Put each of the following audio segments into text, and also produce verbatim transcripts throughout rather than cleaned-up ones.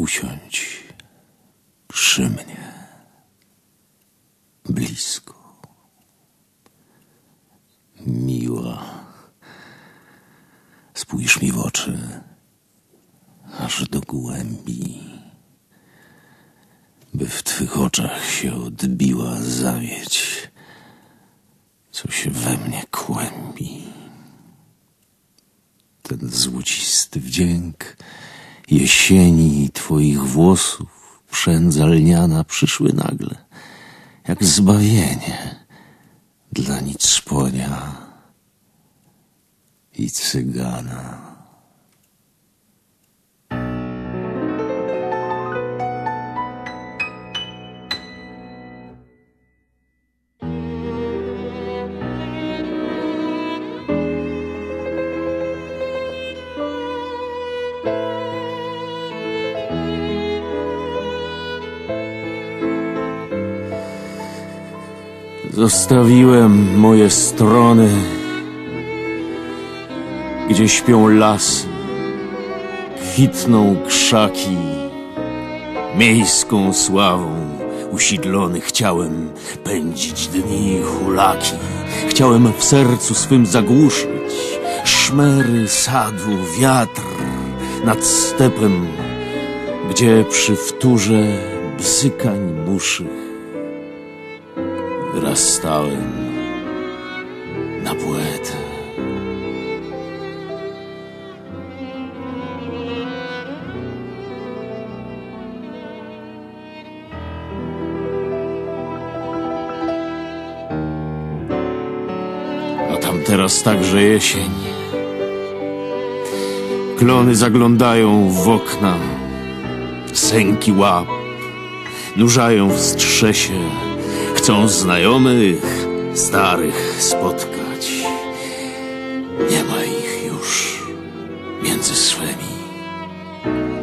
usiądź przy mnie, blisko, miła, spójrz mi w oczy, aż do głębi, by w twych oczach się odbiła zawiedź, co się we mnie kłębi. Ten złocisty wdzięk jesieni i twoich włosów, przędza lniana, przyszły nagle, jak zbawienie dla nicponia i cygana. Zostawiłem moje strony, gdzie śpią lasy, kwitną krzaki. Miejską sławą usidlony chciałem pędzić dni hulaki. Chciałem w sercu swym zagłuszyć szmery sadu, wiatr nad stepem, gdzie przy wtórze bzykań muszych wyrastałem na poetę. A tam teraz także jesień. Klony zaglądają w okna, sęki łap nurzają w strzesie. Chcą znajomych, starych spotkać. Nie ma ich już między swymi.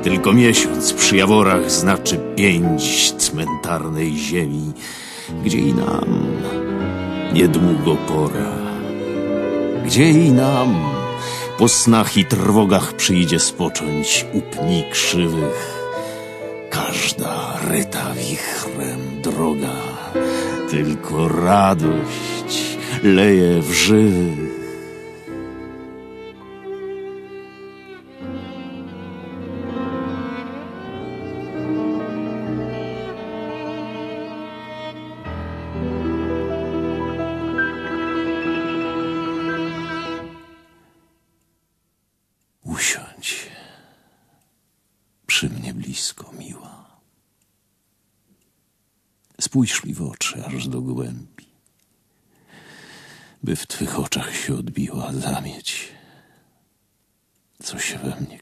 Tylko miesiąc przy jaworach znaczy pięć cmentarnej ziemi, gdzie i nam niedługo pora. Gdzie i nam po snach i trwogach przyjdzie spocząć u pni krzywych. Każda ryta wichrem droga, tylko radość leje w żywych. Usiądź przy mnie blisko, miła. Spójrz mi w oczy aż do głębi, by w twych oczach się odbiła zamieć, co się we mnie